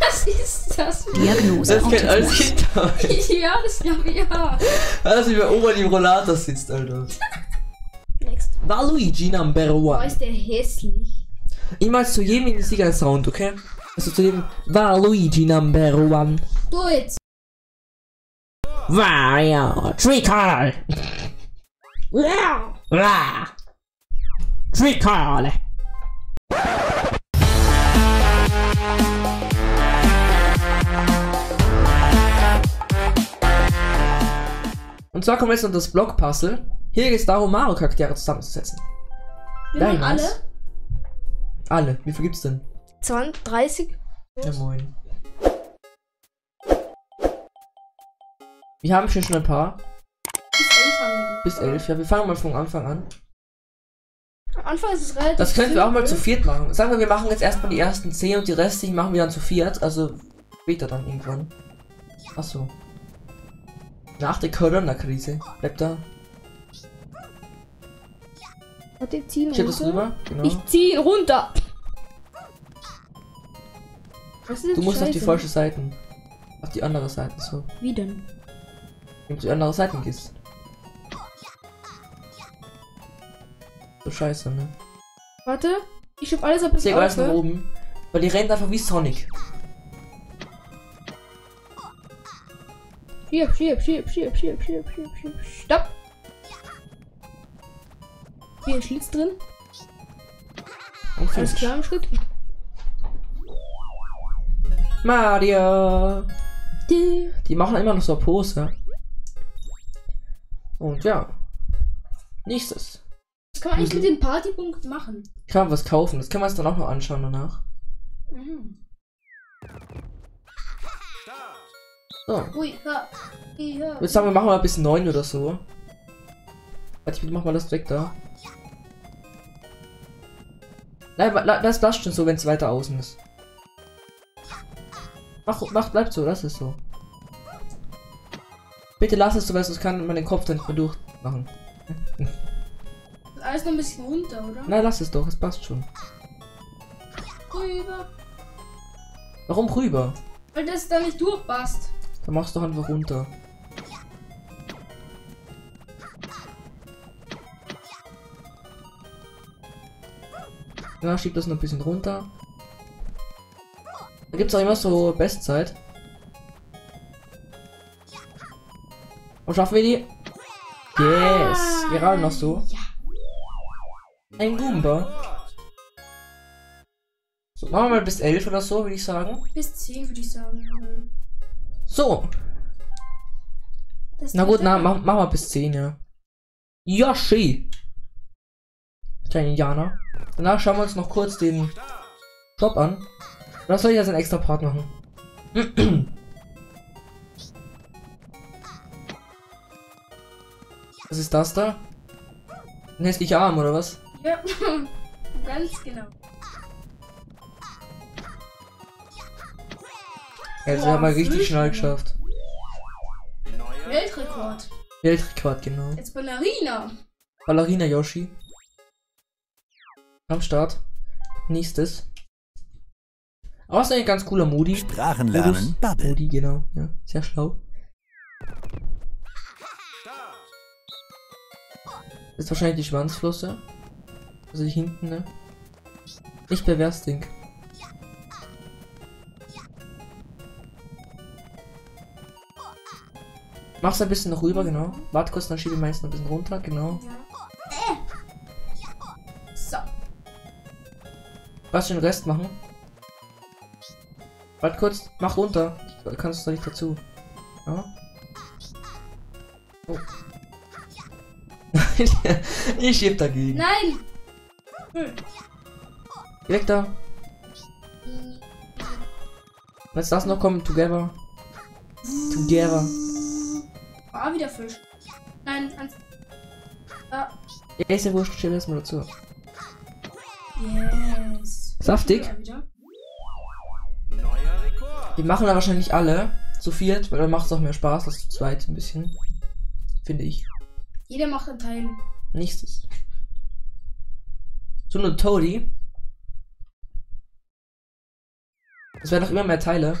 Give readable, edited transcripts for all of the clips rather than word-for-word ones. Was ist das? Diagnose. Das fällt alles hinter euch. Ja, das glaube ich auch. Also wie bei Oma die Rollator sitzt, Alter. Next. Waluigi Number 1. Oh, ist der hässlich. Ich mach zu jedem in der Sieg einen Sound, okay? Also zu jedem Waluigi Number 1. Do it. Wario. Trickle. Trickle. Und zwar kommen wir jetzt noch das Blockpuzzle. Hier geht es darum, Mario-Charaktere zusammenzusetzen. Wir alle? Alle. Wie viel gibt's denn? 20, 30? Ja, moin. Wir haben schon ein paar. Bis 11, ja. Wir fangen mal von Anfang an. Am Anfang ist es relativ. Das könnten wir auch mal zu viert machen. Sagen wir, wir machen jetzt erstmal die ersten 10 und die restlichen machen wir dann zu viert. Also später dann irgendwann. Achso. Nach der Corona-Krise. Bleibt da. Warte, zieh runter. Genau. Ich zieh runter. Du musst auf die falsche Seite. Auf die andere Seite, so. Wie denn? Wenn du die andere Seite gehst. So scheiße, ne? Warte, ich schieb alles ab bis alles nach oben. Weil die rennen einfach wie Sonic. Schieb. Stopp! Hier ein Schlitz drin. Okay. Alles klar im Schritt. Mario! Die machen immer noch so eine Pose. Und ja. Nächstes. Das kann man eigentlich mit dem Partypunkt machen. Kann man was kaufen. Das können wir uns dann auch noch anschauen danach. Mhm. So. Ui, ja. Ich würde sagen, wir machen mal ein bisschen 9 oder so. Warte, ich mach mal das weg da. Nein, das lasst schon so, wenn es weiter außen ist. Mach, bleibt so, lass es so. Bitte lass es so, weil sonst kann man den Kopf dann nicht mehr durchmachen. Alles noch ein bisschen runter, oder? Nein, lass es doch, es passt schon. Rüber. Warum rüber? Weil das da nicht durchpasst. Dann machst du einfach runter. Na, schieb das noch ein bisschen runter. Da gibt es auch immer so Bestzeit. Und schaffen wir die? Yes! Gerade noch so. Ein Goomba. So, machen wir mal bis 11 oder so, würde ich sagen. Bis 10 würde ich sagen. So. Das na gut, mach mal bis 10, ja. Yoshi! Kleiner Indianer. Danach schauen wir uns noch kurz den Shop an. Oder soll ich jetzt einen extra Part machen? Was ist das da? Ein hässlicher Arm, oder was? Ja, ganz genau. Also wir haben mal richtig schnell geschafft. Weltrekord. Weltrekord, genau. Jetzt Ballerina. Ballerina Yoshi. Am Start. Nächstes. Außer ein ganz cooler Modi. Sprachen lernen. Modi, genau. Ja, sehr schlau. Das ist wahrscheinlich die Schwanzflosse. Also die hinten, ne? Nicht pervers, Ding. Mach's ein bisschen noch rüber, genau. Warte kurz, dann schiebe ich meins noch ein bisschen runter, genau. Ja. Was den Rest machen? Warte kurz, mach runter. Du kannst es doch nicht dazu. Ja. Oh. Ich schieb dagegen. Nein! Weg da! Lass das noch kommen, together. Together. Ah, wieder Fisch. Nein, ganz. Da. Ja, ist ja wurscht, schieb das mal dazu. Yes. Saftig. Die machen da wahrscheinlich alle zu viert, weil dann macht es auch mehr Spaß als zu zweit ein bisschen. Finde ich. Jeder macht einen Teil. Nächstes. So eine Toadie. Das werden noch immer mehr Teile.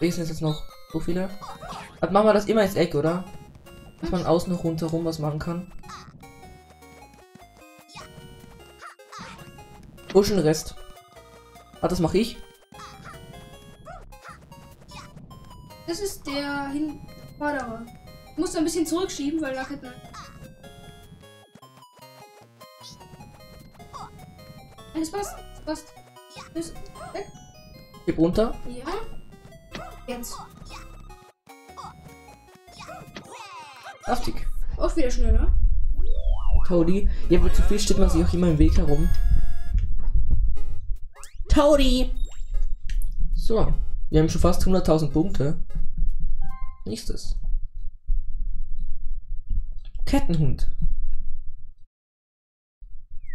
Links sind jetzt noch so viele. Dann machen wir das immer ins Eck, oder? Dass man außen noch rundherum was machen kann. Buschenrest. Ah, das mache ich. Das ist der Vordere. Ich muss ein bisschen zurückschieben, weil nachher. Das passt. Das passt. Das weg. Gib runter. Ja. Jetzt. Kraftig. Auch wieder schneller. Toadie. Ja, weil zu viel steht man sich auch immer im Weg herum. Toadie! So. Wir haben schon fast 100.000 Punkte. Nächstes. Kettenhund.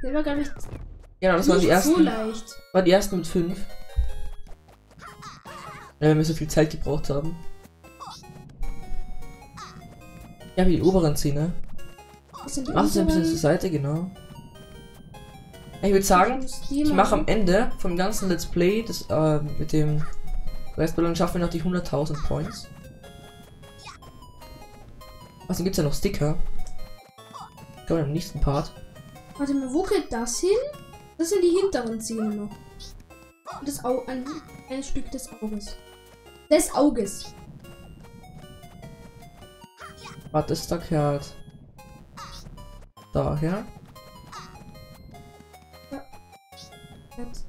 Der war gar nicht. Genau, das waren die ersten. So leicht. Waren die ersten mit 5. Weil wir so viel Zeit gebraucht haben. Ja, wie die oberen Zähne. Mach es ein bisschen zur Seite, genau. Ja, ich würde sagen, ich mache am Ende vom ganzen Let's Play das mit dem Restballon schaffen wir noch die 100.000 Points. Was dann gibt's ja noch Sticker. Kommen wir im nächsten Part. Warte mal, wo geht das hin? Das sind die hinteren Zähne noch. Und das Auge, ein Stück des Auges. Des Auges. Was ist da gehört? Daher. Ja. Jetzt.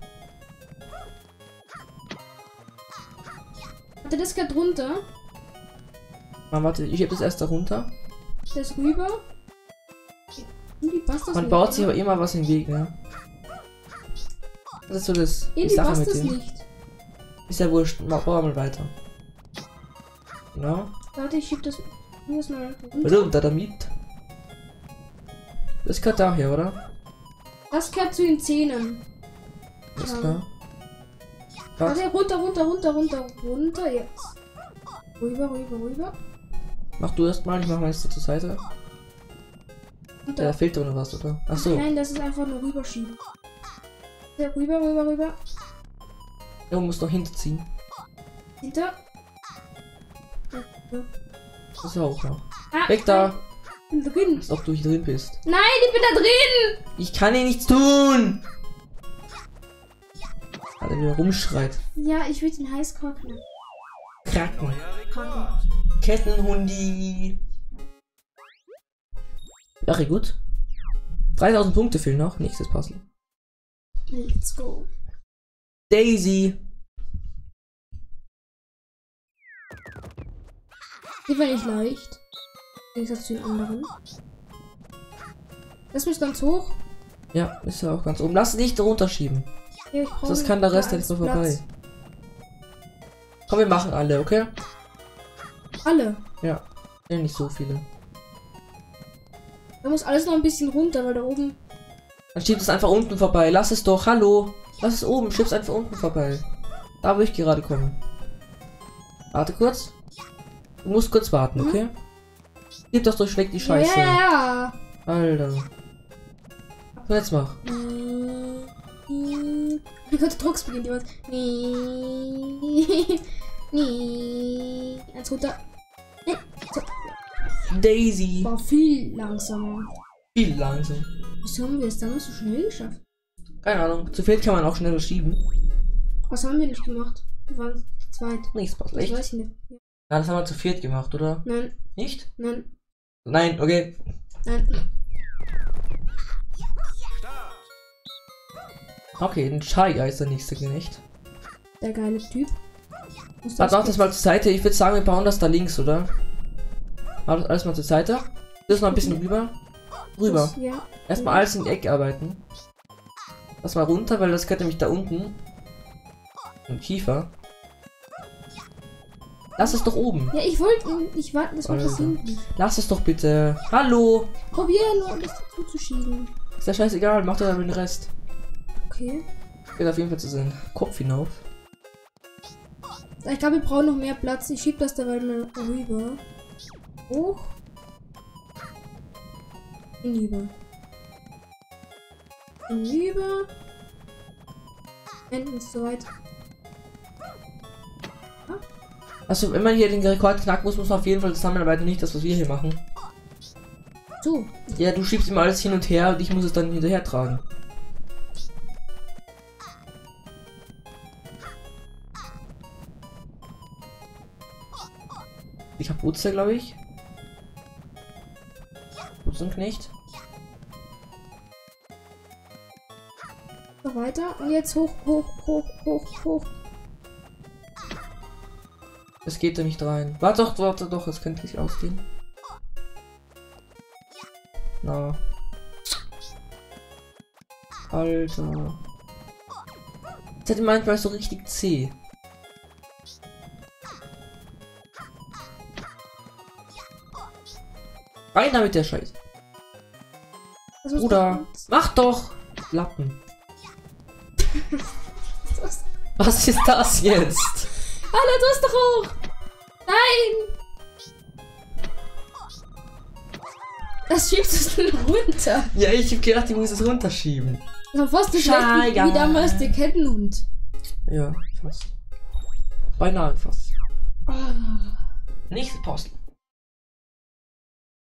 Warte, das geht runter. Man, warte, ich heb das erst da runter. Das rüber. Irgendwie passt das. Man baut sich aber immer was im Weg, ne? Das ist so das. Die Sache passt mit das dem. Nicht. Ist ja wurscht. Bauen wir weiter. Genau. Warte, ich schieb das. Muss mal runter damit. Das gehört daher, oder? Das gehört zu den Zähnen. Ist klar. Warte, runter, runter, runter, runter, runter, jetzt. Rüber, rüber, rüber. Mach du erst mal, ich mach mal jetzt zur Seite. Da fehlt doch noch was, oder? Achso. Nein, das ist einfach nur rüberschieben. Ja, rüber, rüber, rüber. Ja, man muss noch hinterziehen. Hinter. Ja. Das ist ja auch noch. Ah, weg da! Ich bin drin. Als ob du hier drin bist. Nein, ich bin da drin! Ich kann hier nichts tun! Alter, wie er rumschreit. Ja, ich will den heiß kochen. Kraken. Kettenhundi. Ach, gut. 3000 Punkte fehlen noch. Nächstes Puzzle. Let's go. Daisy. Die war nicht leicht. Im Gegensatz zu den anderen. Das muss ganz hoch. Ja, ist ja auch ganz oben. Lass nicht runterschieben. Ja, das kann der Rest jetzt noch vorbei. Komm, wir machen alle, okay? Alle? Ja. Ja, nicht so viele. Da muss alles noch ein bisschen runter, weil da oben. Dann schiebt es einfach unten vorbei. Lass es doch. Hallo. Lass es oben. Schieb's einfach unten vorbei. Da, wo ich gerade komme. Warte kurz. Du musst kurz warten, okay? Gib doch durchweg die Scheiße. Ja. Yeah. Alter. So, jetzt mach. Wie konnte Drucks beginnt jemand? Nee. Eins runter. Nee. So. Daisy. War viel langsamer. Viel langsamer. Wieso haben wir es damals so schnell geschafft? Keine Ahnung. Zu viel kann man auch schneller schieben. Was haben wir nicht gemacht? Wir waren zu zweit. Nichts passt. Ich weiß nicht. Ja, das haben wir zu viert gemacht, oder? Nein. Nicht? Nein. Nein, okay. Nein. Okay, ein Chai ist der nächste Knecht. Der geile Typ. Warte, mach das mal zur Seite. Ich würde sagen, wir bauen das da links, oder? Mach das alles mal zur Seite. Das noch ein bisschen rüber. Rüber. Ja. Erstmal alles in die Ecke arbeiten. Das mal runter, weil das gehört nämlich da unten. Im Kiefer. Lass es doch oben. Ja, ich wollte. Ich warte, das macht das hinten. Lass es doch bitte. Hallo! Probier nur, das zuzuschieben. Ist ja scheißegal, mach doch den Rest. Okay. Geht auf jeden Fall zu seinem Kopf hinauf. Ich glaube, wir brauchen noch mehr Platz. Ich schieb das derweil mal rüber. Hoch. Hinüber. Hinüber. Enden so weit. Also wenn man hier den Rekord knacken muss, muss man auf jeden Fall zusammenarbeiten, nicht das, was wir hier machen. So. Ja, du schiebst immer alles hin und her und ich muss es dann hinterher tragen. Ich habe Utze, glaube ich. Utzenknecht. Noch weiter und jetzt hoch, hoch, hoch, hoch, hoch. Es geht da nicht rein. Warte doch, es könnte nicht ausgehen. Na. Alter. Jetzt hätte manchmal so richtig zäh. Rein damit, der Scheiß. Bruder, mach doch! Lappen. Was ist das jetzt? Alter, du hast doch hoch! Nein! Das schiebst du es denn runter? Ja, ich hab gedacht, ich muss es runterschieben. Das war fast wie damals der Kettenhund. Ja, fast. Beinahe fast. Oh. Nächstes Puzzle.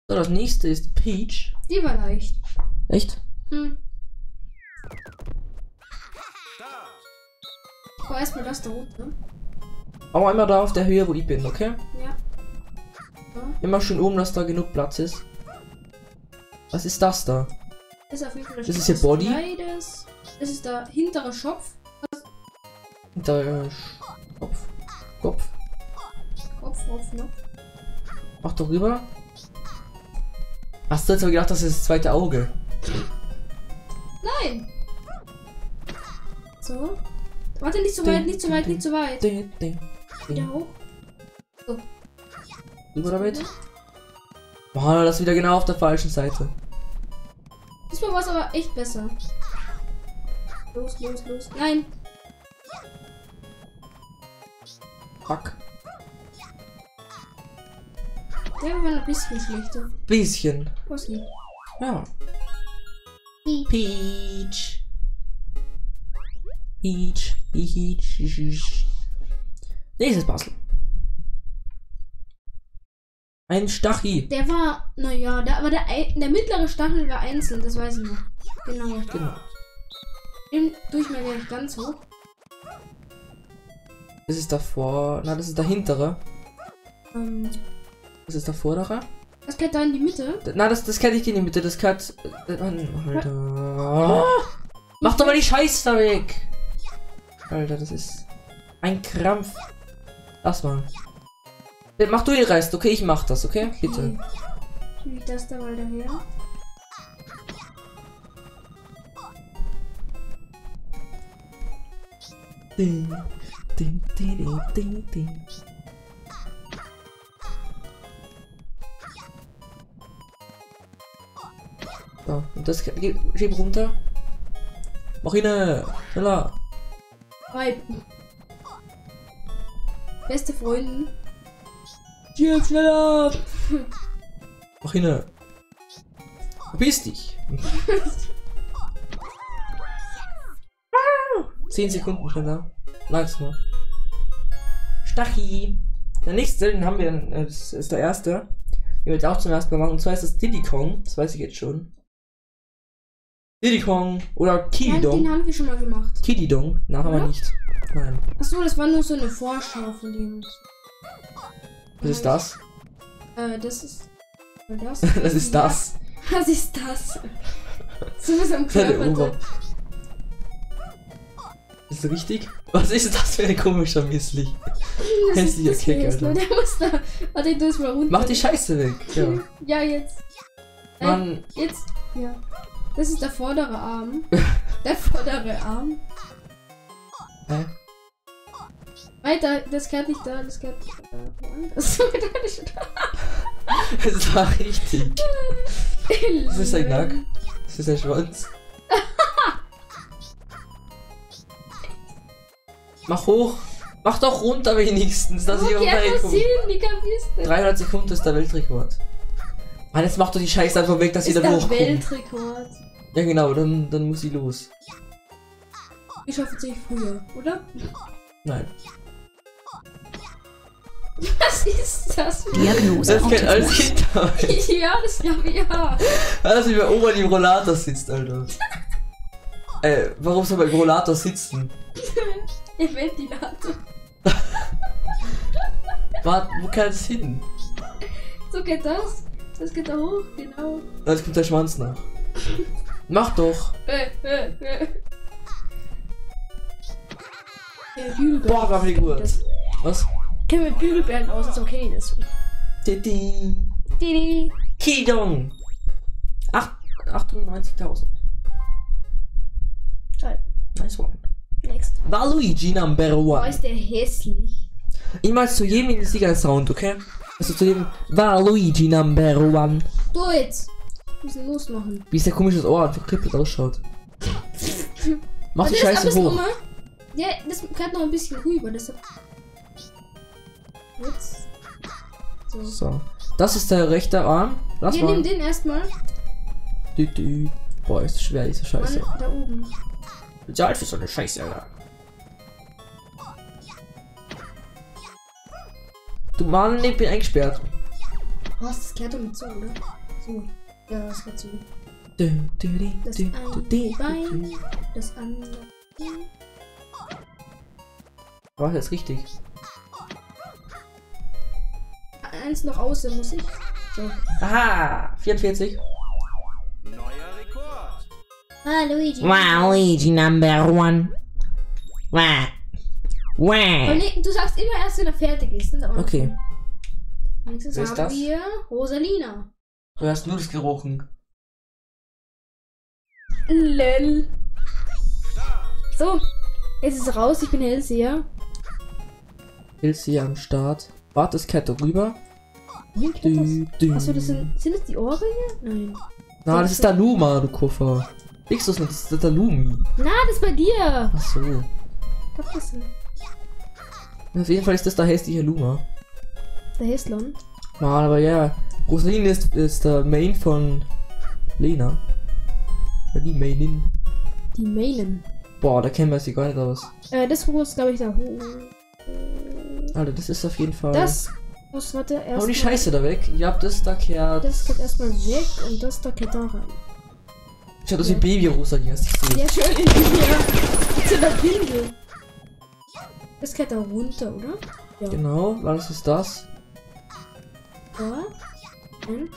So, das nächste ist Peach. Die war leicht. Echt? Hm. Ich war erstmal das da unten. Auch einmal da auf der Höhe, wo ich bin, okay? Ja. So. Immer schön oben, dass da genug Platz ist. Was ist das da? Das ist auf jeden Fall das ist hier Body. Beides. Das ist der hintere Schopf. Hinterer Kopf. Kopf. Kopf, ne? Mach doch rüber. Hast du jetzt aber gedacht, das ist das zweite Auge? Nein! So. Warte, nicht so weit, nicht so weit, nicht so weit. Wieder hoch. So. Über damit. Boah, das ist wieder genau auf der falschen Seite. Diesmal war es aber echt besser. Los, los, los. Nein! Fuck. Der war ein bisschen schlechter. Bisschen. Was geht? Ja. Peach. Peach. Peach. Nächstes Puzzle. Ein Stachel. Der war, naja, aber der mittlere Stachel war einzeln, das weiß ich noch. Genau. Genau. Im Durchmesser nicht ganz hoch. Das ist davor, na, das ist der hintere. Was ist der vordere? Das gehört da in die Mitte. Na, das kann nicht in die Mitte, das gehört. Alter. Oh, mach doch mal die Scheiße da weg! Alter, das ist ein Krampf. Lass mal. Mach du den Rest, okay? Ich mach das, okay? Bitte. Wie das da mal daher? Ding, ding, ding, ding, ding. So, und das geht runter. Mach ihn! Schneller! Hi! Beste Freundin! Schieb schneller! Mach ihn! Verpiss dich! 10 Sekunden schneller. Langsam. Stachi! Der nächste, den haben wir, das ist der erste. Den wir jetzt auch zum ersten Mal machen. Und zwar ist das Diddy Kong. Das weiß ich jetzt schon. Diddy Kong oder Konkidong. Den haben wir schon mal gemacht. Konkidong? Nein, haben wir nicht. Nein. Achso, das war nur so eine Vorschau von dem. Was ist das? Das ist das. Das ist das. Was ist das? So was am Körper. Ist das richtig? Was ist das für ein komischer Misslich? Hässlicher Kick, Alter. Der muss da. Warte, ich tu's mal runter. Mach die Scheiße weg. Ja, ja jetzt. Mann. Jetzt. Ja. Das ist der vordere Arm. Der vordere Arm. Hä? Weiter, das gehört nicht da, das gehört woanders. Das war richtig. Das ist ein Knack. Das ist ein Schwanz. Mach hoch. Mach doch runter wenigstens, dass ich runterkomme. 300 Sekunden ist der Weltrekord. Mann, jetzt mach doch die Scheiße einfach weg, dass sie dann hochkommt. Weltrekord. Ja genau, dann muss sie los. Ich schaffe es nicht früher, oder? Nein. Was ist das? Diagnose. Das kennt alles Kind. Ja, das glaube ich ja. Also wie bei Oma, die im Rollator sitzt, Alter. Warum soll man im Rollator sitzen? Im Ventilator. Warte, wo kann das hin? So geht das. Das geht da hoch, genau. Jetzt kommt der Schwanz nach. Mach doch. Boah, war mir gut. Was? Kennen wir Bügelbären aus, ist okay, das. Diddy. Diddy. Kidong. 98.000. Geil. Nice one. Next. Waluigi number one. Oh, ist der hässlich. Ich mach zu jedem in den Sieger Sound, okay? Also zu jedem Waluigi number one. Du jetzt. Wir müssen losmachen. Wie ist der komische Ohr, verkrippelt ausschaut. Mach die Scheiße hoch. Ja, das gehört noch ein bisschen rüber, deshalb. Jetzt. So. So. Das ist der rechte Arm. Lass mal. Wir nehmen den erstmal. Boah, ist schwer, diese Scheiße. Mann, da oben. Bin ja alt für so eine Scheiße, Alter. Du Mann, ich bin eingesperrt. Was? Das gehört doch nicht so, oder? So. Ja, das gehört so. Das eine Bein, das andere. War das richtig? Eins noch außen muss ich. So. Aha! 44. Neuer Rekord. Waluigi. Waluigi number one. Wah. Wah. Nee, du sagst immer erst, wenn er fertig ist. Okay. Nächstes haben das? Wir Rosalina. Du hast nur das gerochen. Lel. So. Jetzt ist raus. Ich bin Hellseher. Hellseher am Start. Warte, es kehrt darüber. Achso, das sind das die Ohrringe? Nein. Na, das ist der Luma, du Koffer. Nix, das ist der Lumi. Na, das ist bei dir. Achso. Auf jeden Fall ist das der hässliche Luma. Der Häslon? Mann, aber ja. Yeah. Rosalina ist der Main von Lena. Die Mainin. Die Mainin. Boah, da kennen wir sie gar nicht aus. Das muss, glaube ich, da hoch. Alter, das ist auf jeden Fall. Das muss, warte, erstmal. Hau die Scheiße da weg. Ihr habt das da kehrt. Das geht erstmal weg und das da kehrt da rein. Ich hatte das wie Baby-Rosalina. Ja, schön. Ja. Zu der Pindel. Das kehrt da runter, oder? Ja. Genau, was ist das? Ja. Und?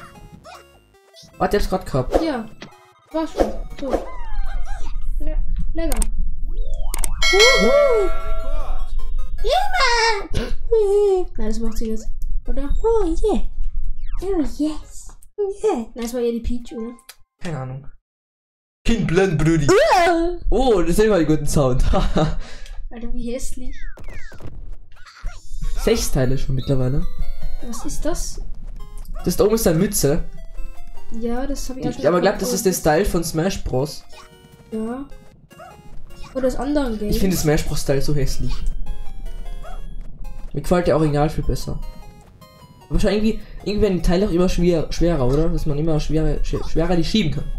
Warte, ich hab's grad gehabt. Ja. War schon. So. Lecker. Uhu. Yeah. Nein, das macht sie jetzt. Oder? Oh yeah. Oh yes. Yeah. Nein, das war ja die Peach, oder? Keine Ahnung. Kind blend, Brüdi. Oh, das ist immer die guten Sound. Alter, wie hässlich. 6 Teile schon mittlerweile. Was ist das? Das da oben ist eine Mütze. Ja, das habe ich auch schon. Aber ich glaube, das ist der Style von Smash Bros. Ja. Oder das andere Game. Ich finde den Smash Bros. Style so hässlich. Mir gefällt der Original viel besser. Wahrscheinlich irgendwie werden die Teile auch immer schwerer, oder? Dass man immer schwerer die schieben kann.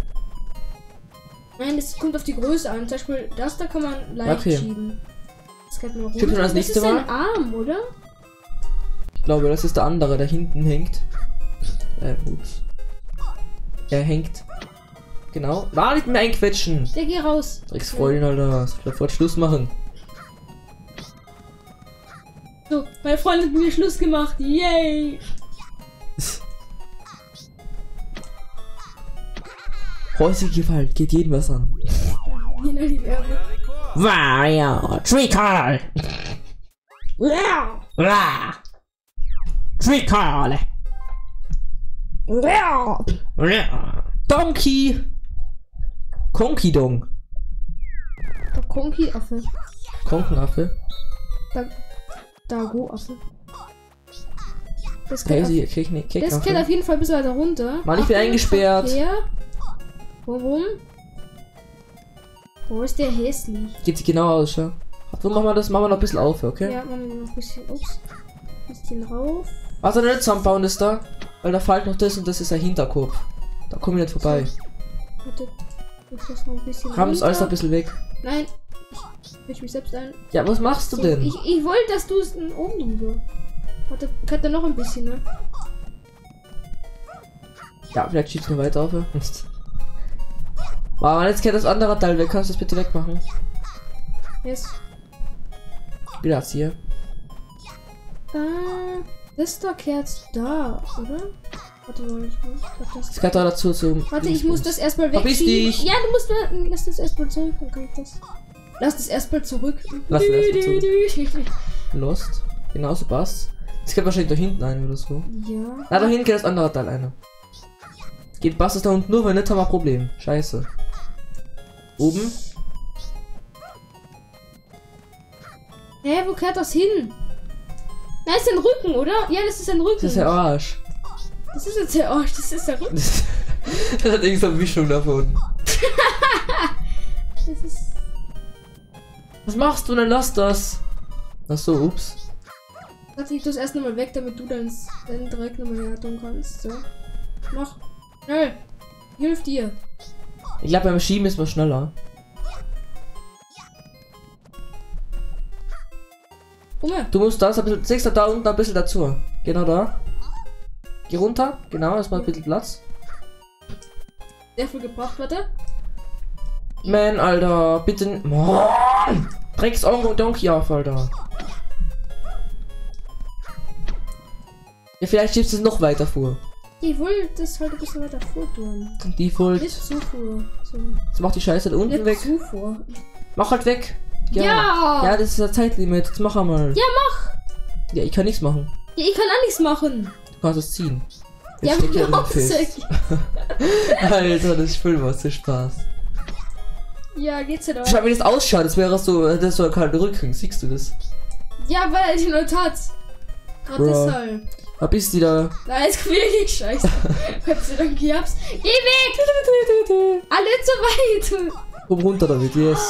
Nein, das kommt auf die Größe an. Zum Beispiel das da kann man leicht schieben. Das kann man runter. Schieben wir das nächste Mal? Das ist ein Arm, oder? Ich glaube, das ist der andere, der hinten hängt. Ups. Er hängt. Genau. War nicht mehr einquetschen. Der geht raus. Drecksfreundin, Alter. Sofort Schluss machen. So, meine Freundin hat mir Schluss gemacht. Yay! Häusliche Gewalt geht jedem was an. Genau die Werbung. Wario! Trickal! Trickal! Donkey! Konkidong! Der Konki-Affe. Konkenaffe? Dago-Affe. Das geht auf jeden Fall ein bisschen weiter runter. Mann, ich bin eingesperrt. Warum? Wo ist der hässlich? Geht sich genau aus, ja? So, machen wir noch ein bisschen auf, okay? Ja, machen wir noch ein bisschen. Ups. Ein bisschen rauf. Also nicht zusammenbauen ist da. Weil da fällt noch das und das ist ein Hinterkopf. Da komme ich nicht vorbei. Warte, das noch ein bisschen. Haben es alles noch ein bisschen weg. Nein, ich mich selbst ein. Ja, was machst du denn? Ich wollte, dass du es oben drüber. Warte, könnte noch ein bisschen, ne? Ja, vielleicht schießt nur weiter auf. Wow, jetzt geht das andere Teil weg. Kannst du das bitte wegmachen? Yes. Wie das hier? Das Dock jetzt da, oder? Warte mal, ich muss. Das gehört da dazu zum. Warte, ich muss das erstmal wegschieben. Ja, du musst nur. Lass das erstmal zurück. Lass das erstmal zurück. Lass das erstmal zurück. Lost. Genauso passt. Das geht wahrscheinlich da hinten ein oder so. Ja. Na, da hinten geht das andere Teil einer. Geht passt das da unten nur, wenn nicht haben wir ein Problem. Scheiße. Oben. Hä, wo gehört das hin? Da ist ein Rücken, oder? Ja, das ist ein Rücken. Das ist der Arsch. Das ist jetzt der Arsch, das ist der Rücken. Das hat irgendwie so eine Mischung davon. Das ist... Was machst du denn? Lass das. Ach so, ups. Warte, ich tue es erst nochmal weg, damit du dann direkt nochmal hertun kannst. So. Mach. Schnell. Hilf dir. Ich glaube, beim Schieben ist man schneller. Du musst das ein bisschen, sechster da unten ein bisschen dazu. Genau da. Geh runter. Genau, erstmal ein bisschen Platz. Sehr viel gebracht, warte. Man, Alter, bitte. Mann! Dreck's Onkel Donkey auf, Alter. Ja, vielleicht schiebst du es noch weiter vor. Ich wollte das halt ein bisschen weiter vor tun. Die wollte. Jetzt mach die Scheiße da unten nicht weg. Zuvor. Mach halt weg. Ja. Ja! Ja, das ist das Zeitlimit. Jetzt mach einmal. Ja, mach! Ja, ich kann nichts machen. Ja, ich kann auch nichts machen. Du kannst es ziehen. Jetzt ja, steck ja den fest. Alter, das Spiel macht so Spaß. Ja, geht's ja doch. Schau, wie das ausschaut, das wäre so, dass du keinen Rückkrieg. Siehst du das? Ja, weil ich nur tat. Gerade deshalb. Was bist du da? Nein, es will ich, scheiße. Gott sei Dank, ich hab's. Geh weg! Alle zu weit! Komm runter damit, yes.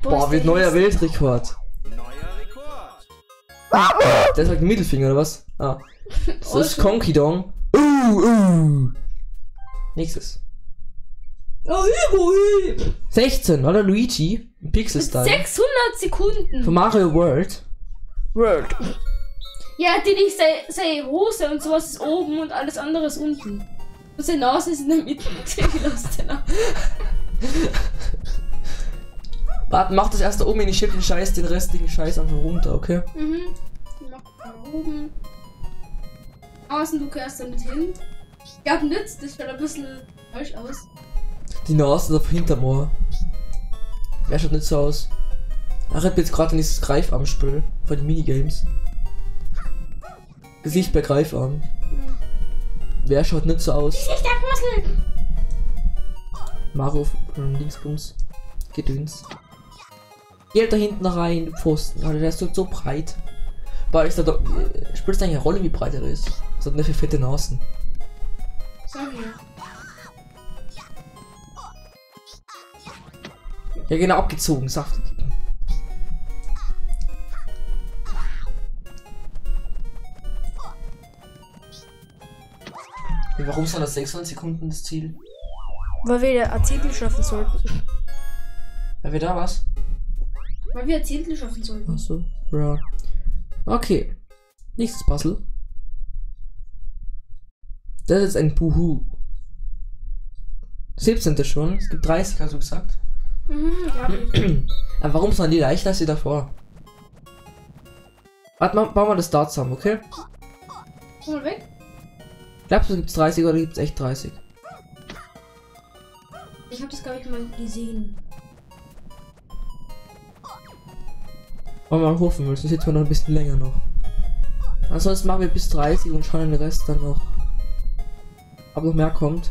Boah, wie neuer Weltrekord. Neuer Rekord. Ah, der sagt Mittelfinger oder was? Ah. Das ist Konkidong. Nächstes. 16, oder Luigi? Im Pixel-Style. 600 Sekunden. Von Mario World. Ja, die nicht sei Hose und sowas ist oben und alles andere ist unten. Und seine Nase ist in der Mitte. Warte, mach das erst da oben in die Schiff, den Scheiß, den restlichen Scheiß einfach runter, okay? Mhm. Mach da oben. Außen, du gehörst damit hin. Ich glaube nützt, das schaut ein bisschen falsch aus. Die Nase ist auf hinterm Ohr. Der schaut nicht so aus. Ach, ich bin jetzt gerade in dieses Greifarmspiel von den Minigames. Gesicht bei Greifarm. Mhm. Wer schaut nicht so aus? Ich darf Muskeln! Mario Linksbums. Gedöns. Geh da hinten rein, du Pfosten, Alter, der ist so breit. Boah, ich sag doch, spielst du eigentlich eine Rolle, wie breit er ist? Das hat eine fette Nasen. Sorry. Ja, genau, abgezogen, saftig. Ja, warum sind das 26 Sekunden das Ziel? Weil wir den Artikel schaffen sollten. Weil wir da was? Weil wir Zehntel schaffen sollten. Achso, bro. Okay. Nächstes Puzzle. Das ist ein Buhu. 17. schon. Es gibt 30, hast du gesagt. Mhm, ja. Aber warum sind die leichter als die davor? Warte mal, bauen wir das da zusammen, okay? Komm mal weg. Glaubst du, gibt's 30 oder gibt's echt 30? Ich hab das gar nicht mal gesehen. Wenn man hoffen will, sonst sitzt man noch ein bisschen länger noch. Ansonsten machen wir bis 30 und schauen den Rest dann noch. Ob noch mehr kommt.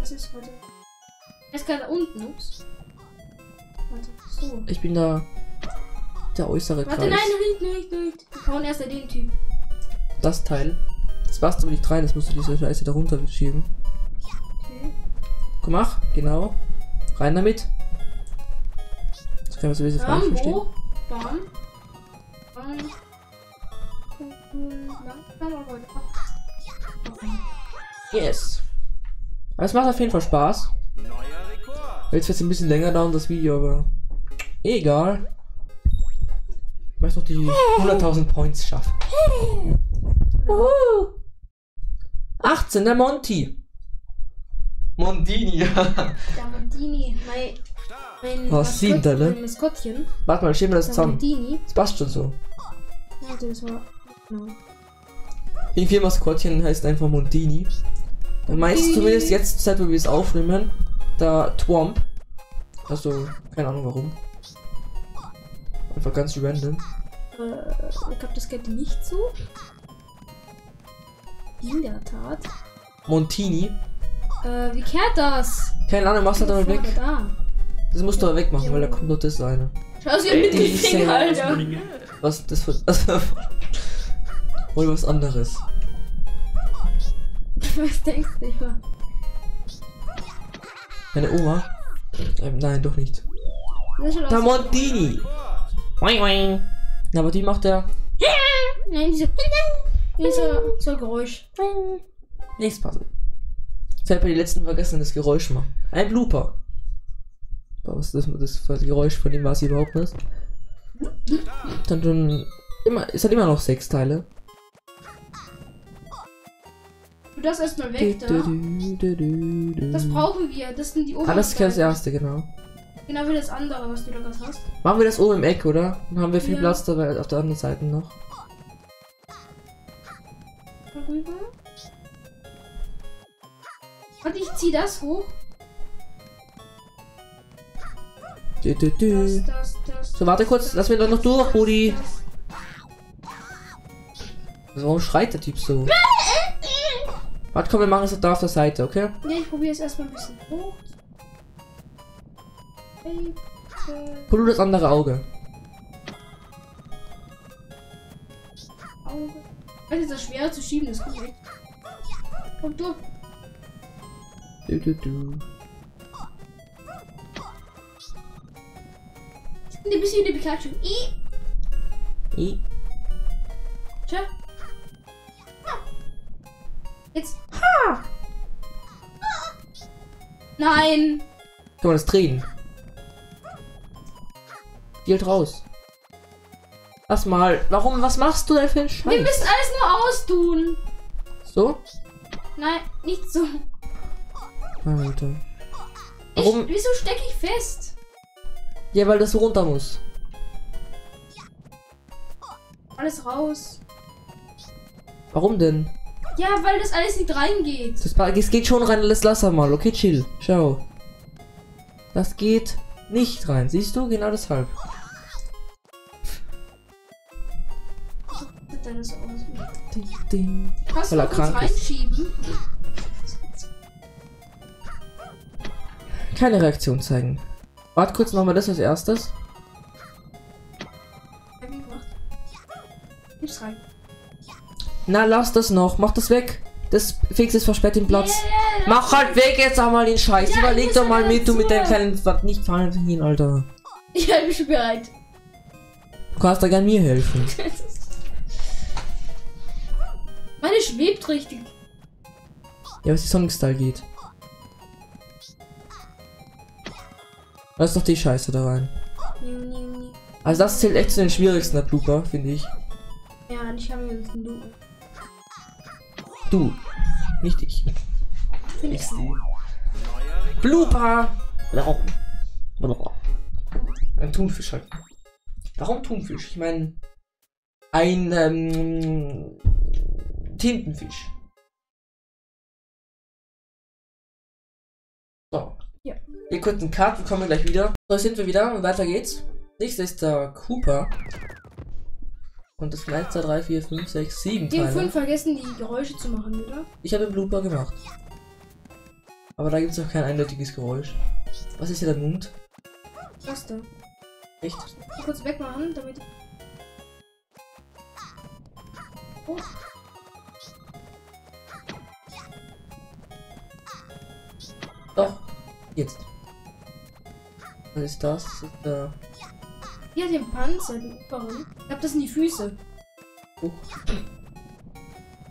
Das ist heute. Er ist gerade unten, ups. Warte, so. Ich bin da. Der äußere Kreis. Warte, nein, nicht. Wir brauchen erst den Typ. Das Teil. Das passt aber nicht rein, das musst du diese Scheiße da runter schieben. Okay. Komm, mach, genau. Rein damit. Das können wir sowieso falsch verstehen. Bam. Yes. Das macht auf jeden Fall Spaß. Jetzt wird es ein bisschen länger dauern, das Video, aber egal. Weißt du, die 100.000 Points schaffen. 18, der Monty. Mondini, ja. Der Mondini, mein Maskottchen. Warte mal, schieben wir das zusammen. Mondini. Das passt schon so. Also, das war... No. Irgendwie Maskottchen heißt einfach Mondini. Meist zumindest jetzt, seit wir es aufnehmen, da Twomp. Also, keine Ahnung warum. Einfach ganz random. Ich glaube, das geht nicht so. In der Tat. Mondini. Wie kehrt das? Keine Ahnung, mach's halt damit weg. Da. Das musst du aber wegmachen, weil da kommt nur das eine. Schau sie mit den Fingern, Alter. Was das für. Also, oder was anderes. Was denkst du immer? Meine Oma? Nein, doch nicht. Da Mondini! Na, aber die macht der. Nein, so Geräusch. Nächstes Puzzle. Ich habe die letzten vergessen, das Geräusch machen. Ein Blooper. Was ist das für ein Geräusch, von dem war es überhaupt nicht? Dann immer, es hat immer noch 6 Teile. Du das erstmal weg, da. Das brauchen wir, das sind die oberen. Ah, das ist das erste, genau. Genau wie das andere, was du da gerade hast. Machen wir das oben im Eck, oder? Dann haben wir viel Platz dabei auf der anderen Seite noch. Darüber. Und ich zieh das hoch. Das. So, warte kurz, lass mir doch noch durch, Buddy. Also, warum schreit der Typ so? Warte, komm, wir machen es da auf der Seite, okay? Ne, ich probiere es erstmal ein bisschen hoch. Hol du das andere Auge. Auge. Das ist das schwerer zu schieben, das geht nicht. Komm durch. Ich bin ein bisschen wie der Pikachu. Tja. Jetzt. Ha! Nein! Kann man das drehen? Geh halt raus. Lass mal. Warum? Was machst du denn für einen Scheiß? Wir müssen alles nur austun. So? Nein, nicht so. Alter. Warum? Wieso stecke ich fest? Ja, weil das so runter muss. Alles raus. Warum denn? Ja, weil das alles nicht reingeht. Das geht schon rein, das lass mal. Okay, chill. Schau. Das geht nicht rein. Siehst du? Genau deshalb. Kannst du das reinschieben? Keine Reaktion zeigen. Warte kurz, machen wir das als erstes. Gib's rein. Na, lass das noch. Mach das weg. Das Fix ist versperrt den Platz. Yeah, mach halt weg jetzt einmal den Scheiß. Ja, überleg doch mal mit, du mit deinem kleinen... Nicht fallen hin, Alter. Ich bin schon bereit. Du kannst da gern mir helfen. Meine schwebt richtig. Ja, was die Songstyle geht. Lass doch die Scheiße da rein. Nee. Also das zählt echt zu den schwierigsten, der Blooper, finde ich. Ja, und ich habe jetzt ein Du. Du. Nicht ich. Find ich du. Blooper! Ein Thunfisch halt. Warum Thunfisch? Ich meine... Ein, Tintenfisch. So. Ja. Wir kurz einen Cut, wir kommen gleich wieder. So, sind wir wieder und weiter geht's. Nächstes ist der Cooper. Und das sind 1, 2, 3, 4, 5, 6, 7 Teile. Die haben 5 vergessen, die Geräusche zu machen, oder? Ich habe den Blooper gemacht. Aber da gibt es noch kein eindeutiges Geräusch. Was ist hier der Mund? Was denn? Echt? Ich kurz wegmachen, damit... Oh. Doch. Jetzt. Was ist das? Das ist, ja, den Panzer, den oberen. Ich hab das in die Füße. Oh.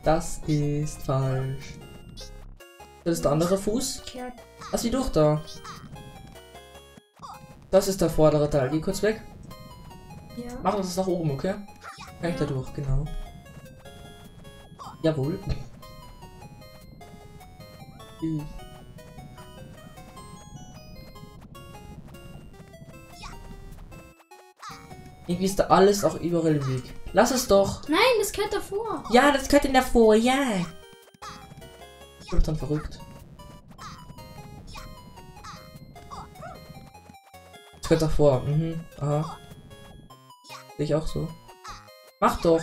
Das ist falsch. Das ist der andere Fuß. Lass die durch da. Das ist der vordere Teil. Geh kurz weg. Ja. Mach uns nach oben, okay? Ja. Da durch, genau. Jawohl. Irgendwie ist da alles auch überall im Weg. Lass es doch. Nein, das gehört davor. Ja, das gehört in davor, ja. Yeah. Ich bin dann verrückt. Das gehört davor, mhm, aha. Sehe ich auch so. Mach doch.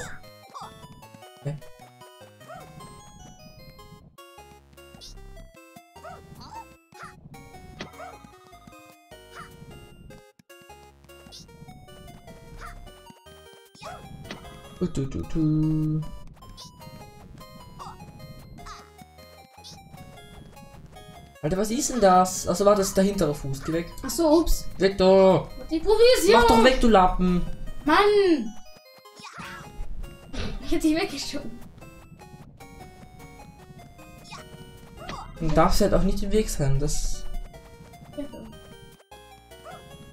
Okay. Alter, was ist denn das? Also war das der hintere Fuß, geh weg. Achso, ups. Weg da. Die Provision. Mach doch weg, du Lappen. Mann. Ich hätte dich weggeschoben. Und darfst halt auch nicht im Weg sein, das... Ja.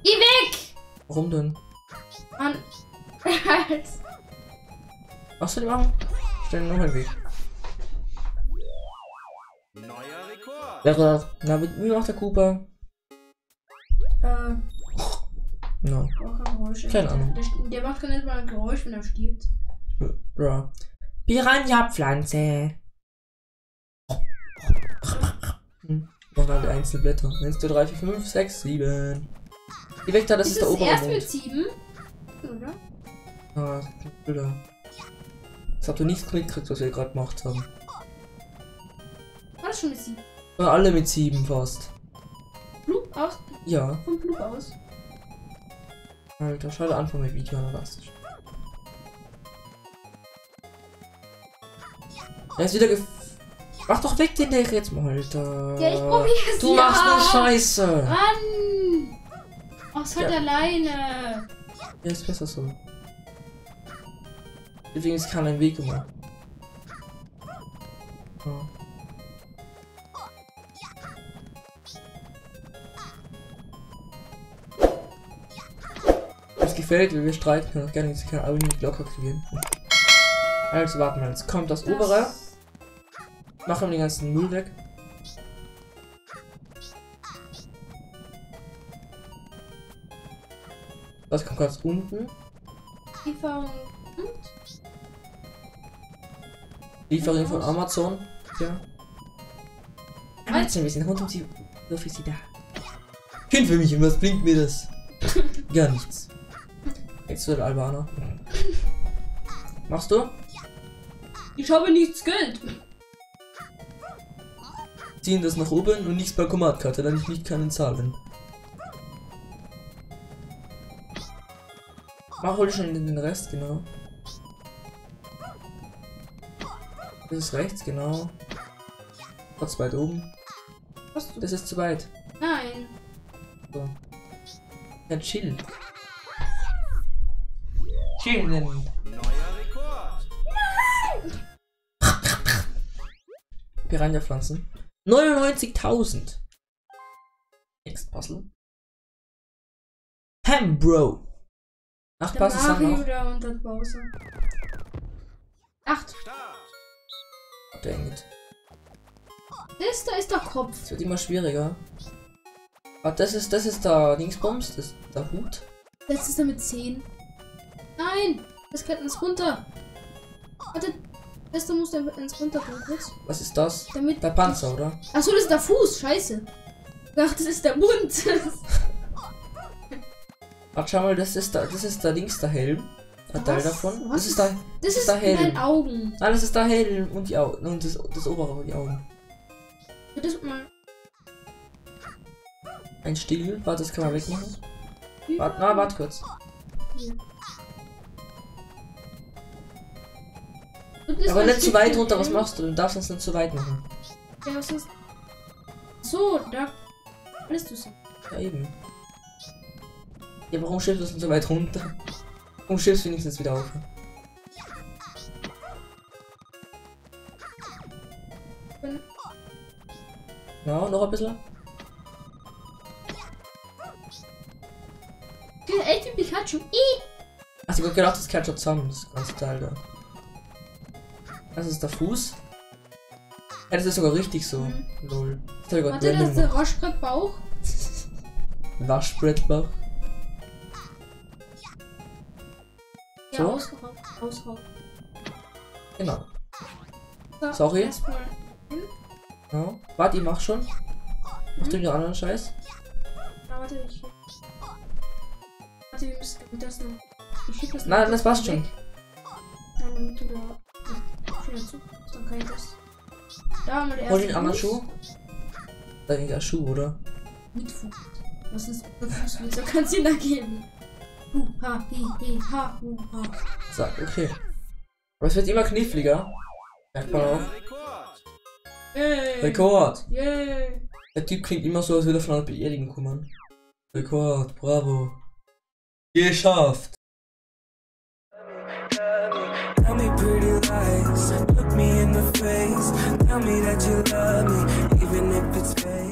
Geh weg! Warum denn? Mann. Was soll ich machen? Stellen noch einen Weg. Neuer Rekord. Rekord. Na, wie macht der Cooper? No. Keine Ahnung. Der macht gar nicht mal ein Geräusch, wenn er stirbt. Bra. Piranha-Pflanze. Noch mal die Einzelblätter. Nennst du 3, 4, 5, 6, 7. Die Weg da, das ist der obere Mund. Ist das erst mit 7? Oder? Ah, Bilder. Das habt ihr nichts mitgekriegt, was wir gerade gemacht haben. War das schon mit 7? Ja, alle mit 7 fast. Bloop aus? Ja. Von Bloop aus. Alter, schau dir an von meinem Video an, oder was? Er ist wieder gef... Mach doch weg den Deck jetzt mal, Alter. Ja, ich probier's. Du machst nur Scheiße. Mann! Ach, es hat alleine. Ja, ist besser so. Deswegen ist kein Weg gemacht. Oh. Das gefällt, wenn wir streiten, können auch gerne jetzt keine Augen mit Glocke aktivieren. Also warten wir jetzt. Kommt das obere. Machen wir den ganzen Müll weg. Das kommt ganz unten. Lieferung von Amazon. Ja. Amazon, wir sind rund um die Uhr für sie da. Kind für mich, und was bringt mir das? Gar nichts. Jetzt wird Albaner. Machst du? Ich habe nichts Geld. Ziehen das nach oben und nichts bei Komatkarte, damit ich nicht kann zahlen. Mach hol schon den Rest, genau. Das ist rechts, genau. War zu weit oben. Was? Das ist zu weit. Nein. So. Ja, chill. Chillen. Neuer Rekord. Nein! Piranha-Pflanzen. 99.000. Next Puzzle. Hembro. Ach, passt es an noch. 8. Denkt. Das da ist der Kopf. Das wird immer schwieriger. Ah, das ist der Dingsbums, das ist der Hut. Das ist der mit 10. Nein, das geht ins runter. Warte, das da muss ins runter kurz. Was ist das? Damit der Panzer, oder? Achso, das ist der Fuß, scheiße. Ach, das ist der Mund. Ach, schau mal, das ist der Dings, der Helm. Ein Teil davon. Was? Das ist der Helm. Augen. Ah, das ist der Helm und die Augen. Und das obere und die Augen. Das mal. Ein Stiel. Warte, das kann man wegmachen. Warte, na, warte kurz. Ja. Aber nicht zu weit runter. Was machst du? Du darfst uns nicht zu weit machen. Ja, was ist... So, da... Alles du so. Ja, eben. Ja, warum schiebst du uns so weit runter? Und schiffst wenigstens wieder auf. Ja, noch ein bisschen. Echt wie Pikachu. Hast du gut gedacht, das ist kein Job zusammen, das ganze Teil da. Das ist der Fuß. Ja, das ist sogar richtig so. Lol. Warte, das ist der Waschbrettbauch. Waschbrettbauch. Ja, so? Ausraubt. Genau. So, sorry. No. Warte, ich mach schon. Mach du den anderen Scheiß? Na, warte, ich. Warte, wir müssen das noch. Nein, das war's schon. Dann tu da schön dazu. Dann kann ich das. Da haben wir den ersten. Hol den anderen Schuh. Da ging der Schuh, oder? Mit Fuß. Was ist mit Fuß? Wieso kannst du ihn da geben? Ha, hi, hi, ha, hu, ha. So, okay. Aber es wird immer kniffliger. Merkt man auch. Hey. Rekord! Yay! Der Typ klingt immer so, als würde er von einer Beerdigung kommen. Rekord, bravo! Geschafft! Tell me pretty lies, look me in the face, tell me that you love me, even if it's fake.